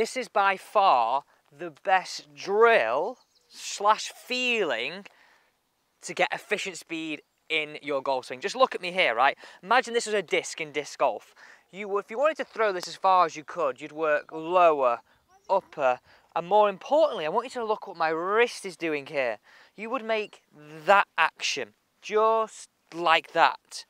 This is by far the best drill slash feeling to get efficient speed in your golf swing. Just look at me here, right? Imagine this was a disc in disc golf. If you wanted to throw this as far as you could, you'd work lower, upper, and more importantly, I want you to look what my wrist is doing here. You would make that action, just like that,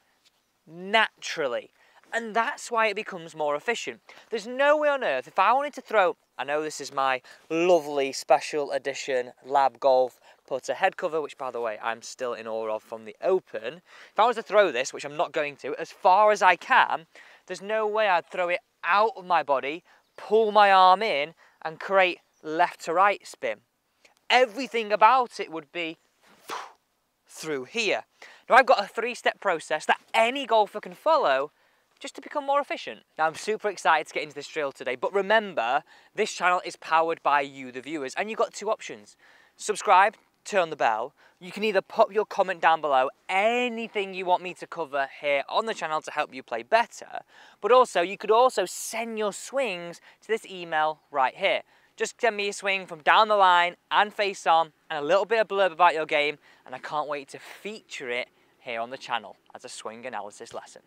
naturally. And that's why it becomes more efficient. There's no way on earth, if I wanted to throw, I know this is my lovely special edition Lab Golf putter head cover, which by the way, I'm still in awe of from the Open. If I was to throw this, which I'm not going to, as far as I can, there's no way I'd throw it out of my body, pull my arm in, and create left to right spin. Everything about it would be through here. Now I've got a three-step process that any golfer can follow just to become more efficient. Now I'm super excited to get into this drill today, but remember, this channel is powered by you, the viewers, and you've got two options. Subscribe, turn the bell. You can either pop your comment down below, anything you want me to cover here on the channel to help you play better, but also you could also send your swings to this email right here. Just send me a swing from down the line and face on, and a little bit of blurb about your game, and I can't wait to feature it here on the channel as a swing analysis lesson.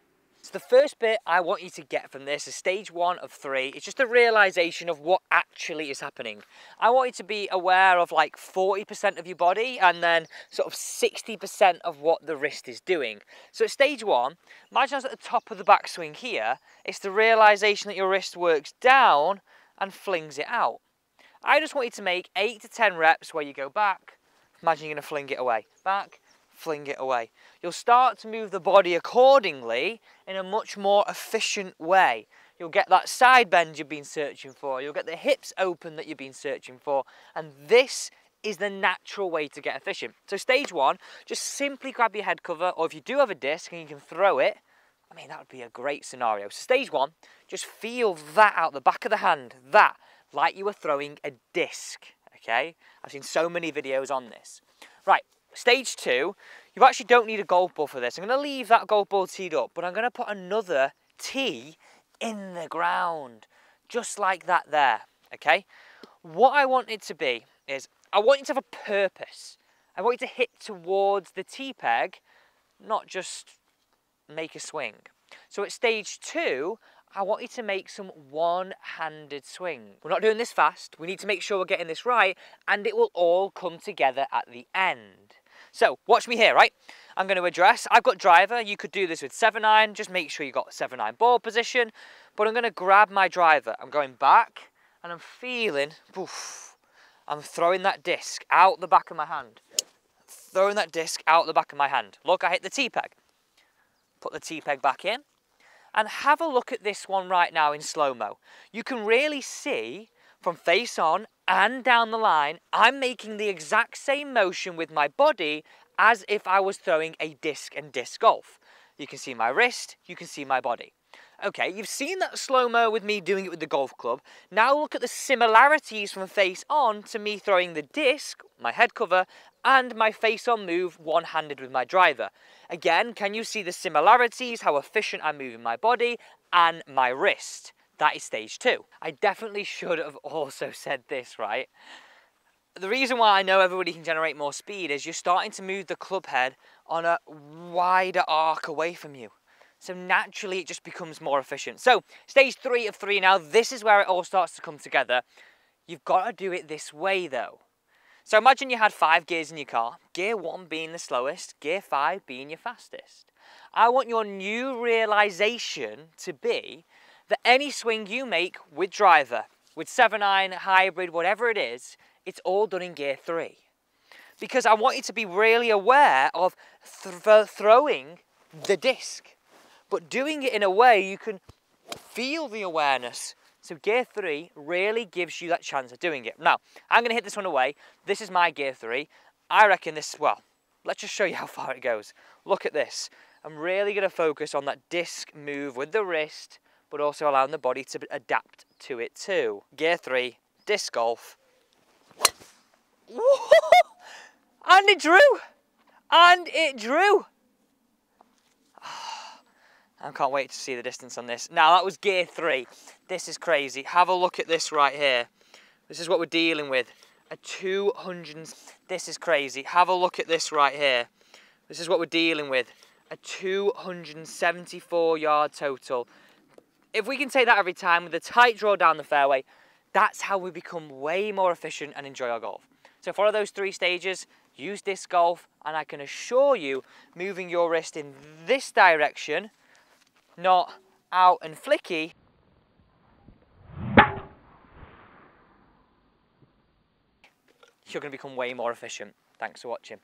So the first bit I want you to get from this is stage 1 of 3. It's just a realization of what actually is happening. I want you to be aware of like 40% of your body and then sort of 60% of what the wrist is doing. So at stage 1, imagine I was at the top of the backswing here. It's the realization that your wrist works down and flings it out. I just want you to make 8 to 10 reps where you go back. Imagine you're gonna fling it away, back, fling it away. You'll start to move the body accordingly in a much more efficient way. You'll get that side bend you've been searching for, you'll get the hips open that you've been searching for, and this is the natural way to get efficient. So stage 1, just simply grab your head cover, or if you do have a disc and you can throw it, I mean, that would be a great scenario. So stage 1, just feel that out the back of the hand, that, like you were throwing a disc, okay? I've seen so many videos on this. Right. Stage 2, you actually don't need a golf ball for this. I'm going to leave that golf ball teed up, but I'm going to put another tee in the ground, just like that there, okay? What I want it to be is, I want you to have a purpose. I want you to hit towards the tee peg, not just make a swing. So at stage 2, I want you to make some one-handed swing. We're not doing this fast. We need to make sure we're getting this right, and it will all come together at the end. So watch me here, right? I'm going to address, I've got driver, you could do this with 7-iron, just make sure you got 7-iron ball position, but I'm going to grab my driver, I'm going back, and I'm feeling, poof, I'm throwing that disc out the back of my hand. Throwing that disc out the back of my hand. Look, I hit the T-peg. Put the T-peg back in, and have a look at this one right now in slow-mo. You can really see from face on and down the line, I'm making the exact same motion with my body as if I was throwing a disc and disc golf. You can see my wrist, you can see my body. Okay, you've seen that slow-mo with me doing it with the golf club. Now look at the similarities from face on to me throwing the disc, my head cover, and my face on move one-handed with my driver. Again, can you see the similarities, how efficient I'm moving my body and my wrist? That is stage 2. I definitely should have also said this, right? The reason why I know everybody can generate more speed is you're starting to move the club head on a wider arc away from you. So naturally it just becomes more efficient. So stage 3 of 3 now, this is where it all starts to come together. You've got to do it this way though. So imagine you had 5 gears in your car, gear 1 being the slowest, gear 5 being your fastest. I want your new realization to be that any swing you make with driver, with 7-iron, hybrid, whatever it is, it's all done in gear 3. Because I want you to be really aware of throwing the disc, but doing it in a way you can feel the awareness. So gear 3 really gives you that chance of doing it. Now, I'm going to hit this one away. This is my gear 3. I reckon this, well, let's just show you how far it goes. Look at this. I'm really going to focus on that disc move with the wrist, but also allowing the body to adapt to it too. Gear 3, disc golf. And it drew. And it drew. I can't wait to see the distance on this. Now that was gear 3. This is crazy. Have a look at this right here. This is what we're dealing with. A 200. This is crazy. Have a look at this right here. This is what we're dealing with. A 274 yard total. If we can take that every time with a tight draw down the fairway, that's how we become way more efficient and enjoy our golf. So follow those 3 stages, use disc golf, and I can assure you, moving your wrist in this direction, not out and flicky, you're going to become way more efficient. Thanks for watching.